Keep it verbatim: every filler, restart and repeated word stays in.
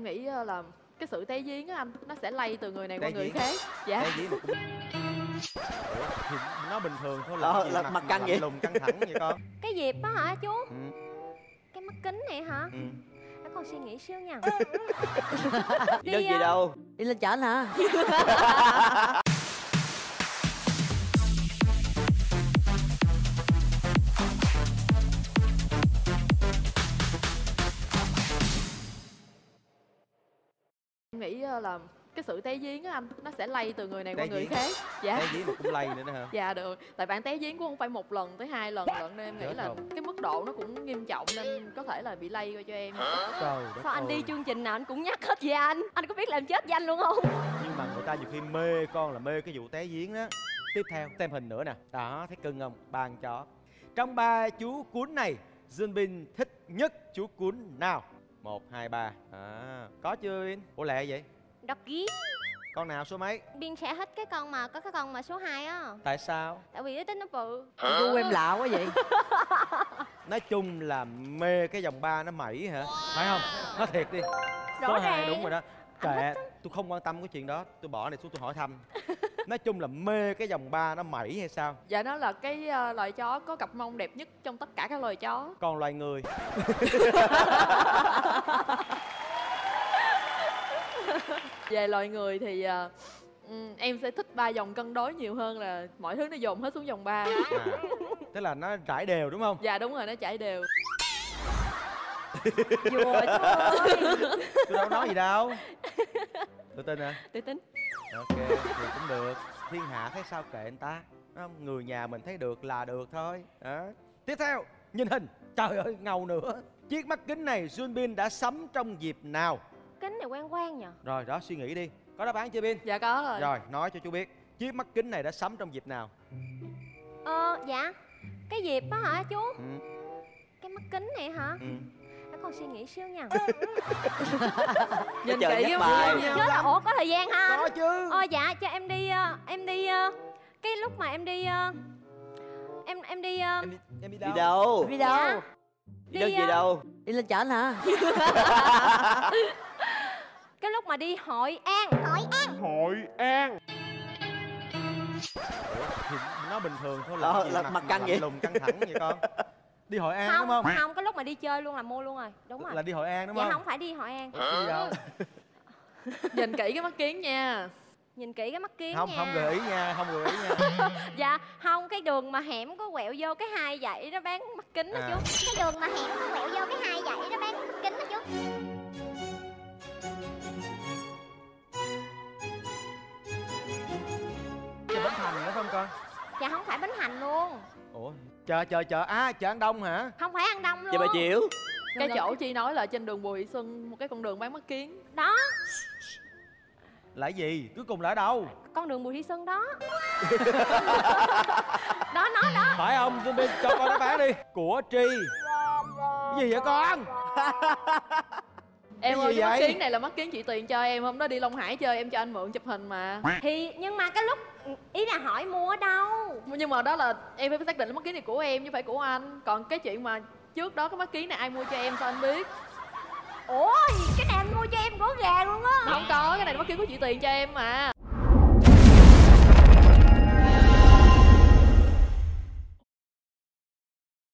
Em nghĩ là cái sự té giếng á anh, nó sẽ lây từ người này qua người khác. Dạ. Té giếng cũng... Ủa, thì nó bình thường thôi, là, là mặt, mặt căng vậy, lùng căng thẳng vậy con. Cái dịp đó hả chú? Ừ. Cái mắt kính này hả? Ừ. Để con suy nghĩ xíu nha. Đi đâu gì đâu? Đi lên chợ hả? Nghĩ là cái sự té giếng á anh, nó sẽ lây từ người này té qua người giếng. Khác. Dạ. Té giếng mà cũng lây nữa đó hả? Dạ được. Tại bạn té giếng cũng không phải một lần tới hai lần lận, nên em nghĩ là không? Cái mức độ nó cũng nghiêm trọng nên có thể là bị lây qua cho em. Trời đất. Sao anh ơi, đi chương trình nào anh cũng nhắc hết về anh. Anh có biết là em chết với anh luôn không? Nhưng mà người ta nhiều khi mê con là mê cái vụ té giếng đó. Tiếp theo xem hình nữa nè. Đó, thấy cưng không? Bàn chó. Trong ba chú cún này, Dương Bin thích nhất chú cún nào? một, hai, ba. À, có chưa Bin? Ủa lẹ vậy? Đọc ghi. Con nào số mấy? Bin sẽ thích cái con mà có cái con mà số hai á. Tại sao? Tại vì cái tính nó bự. Gu em lạ quá vậy. Nói chung là mê cái dòng ba nó mẩy hả? Wow. Phải không? Nói thiệt đi. Số hai đúng rồi đó. Kệ, tôi không quan tâm cái chuyện đó, tôi bỏ này xuống tôi hỏi thăm. Nói chung là mê cái dòng ba nó mẩy hay sao? Dạ nó là cái uh, loài chó có cặp mông đẹp nhất trong tất cả các loài chó. Còn loài người? Về loài người thì uh, em sẽ thích ba dòng cân đối nhiều hơn là mọi thứ nó dồn hết xuống dòng ba. À, tức là nó trải đều đúng không? Dạ đúng rồi, nó trải đều. Vừa tôi đâu nói gì đâu. Tự tin hả? Tự tin. Ok, thì cũng được. Thiên hạ thấy sao kệ người ta, không? Người nhà mình thấy được là được thôi. Đó. Tiếp theo, nhìn hình. Trời ơi, ngầu nữa. Chiếc mắt kính này Jun Bin đã sắm trong dịp nào? Kính này quen quen nhờ. Rồi, đó, suy nghĩ đi. Có đáp án chưa Bin? Dạ có rồi. Rồi, nói cho chú biết chiếc mắt kính này đã sắm trong dịp nào? Ờ, dạ. Cái dịp đó hả chú? Ừ. Cái mắt kính này hả? Ừ. Con suy nghĩ xíu nha. Nhìn kỹ bài chứ là ủa có thời gian ha? Có chứ. Ờ dạ cho em đi uh, em đi uh, cái lúc mà em đi uh, em em đi, uh, em đi em đi đâu? Đi đâu? Đi đâu? Dạ. Đi, đi, uh, gì đâu? Đi lên chợ hả? Cái lúc mà đi Hội An. Hội An. Hội An. Ủa, thì nó bình thường thôi là, là mặt, mặt căng vậy, lùng căng thẳng vậy con. Đi Hội An không, đúng không? Không, có lúc mà đi chơi luôn là mua luôn rồi. Đúng rồi. Là đi Hội An đúng không? Dạ không phải đi Hội An. Đi đâu? Nhìn kỹ cái mắt kiến nha. Nhìn kỹ cái mắt kiến không, nha. Không, không gợi ý nha, không gợi ý nha. Dạ, không, cái đường mà hẻm có quẹo vô cái hai dãy nó bán mắt kính đó à. Chú. Cái đường mà hẻm có quẹo vô cái hai dãy nó bán mắt kính đó chú. Chợ Bến Thành nữa không con? Dạ không phải Bến Thành luôn. Ủa? Chợ, chợ, chợ, à, chợ An Đông hả? Không phải An Đông luôn. Chợ Bà Chiểu. Cái chỗ Chi nói là trên đường Bùi Thị Xuân, một cái con đường bán mắt kiến. Đó. Là gì? Cuối cùng là ở đâu? Con đường Bùi Thị Xuân đó. Đó, nó đó. Phải không? Cho, cho con đáp án đi. Của Tri. Cái gì vậy con? Em ơi, mắt kiến này là mắt kiến chị Tuyền cho em, hôm đó đi Long Hải chơi em cho anh mượn chụp hình mà. Thì nhưng mà cái lúc ý là hỏi mua ở đâu, nhưng mà đó là em phải xác định là mắt kiến này của em chứ phải của anh. Còn cái chuyện mà trước đó cái mắt kiến này ai mua cho em sao anh biết? Ủa cái này anh mua cho em của gà luôn á? Không có, cái này là mắt kiến của chị Tuyền cho em mà.